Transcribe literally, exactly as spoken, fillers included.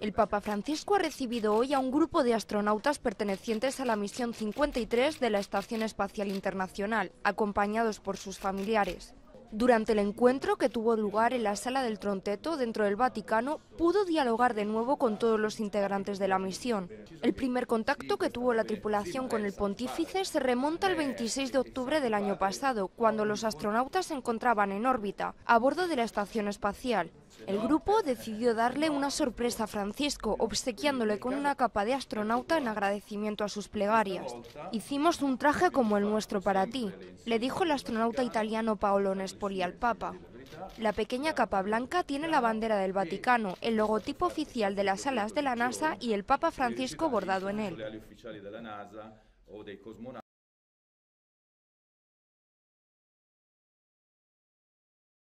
El Papa Francisco ha recibido hoy a un grupo de astronautas pertenecientes a la misión cincuenta y tres de la Estación Espacial Internacional, acompañados por sus familiares. Durante el encuentro que tuvo lugar en la sala del Tronteto, dentro del Vaticano, pudo dialogar de nuevo con todos los integrantes de la misión. El primer contacto que tuvo la tripulación con el pontífice se remonta al veintiséis de octubre del año pasado, cuando los astronautas se encontraban en órbita, a bordo de la estación espacial. El grupo decidió darle una sorpresa a Francisco, obsequiándole con una capa de astronauta en agradecimiento a sus plegarias. «Hicimos un traje como el nuestro para ti», le dijo el astronauta italiano Paolo Nespoli al Papa. La pequeña capa blanca tiene la bandera del Vaticano, el logotipo oficial de las alas de la NASA y el Papa Francisco bordado en él.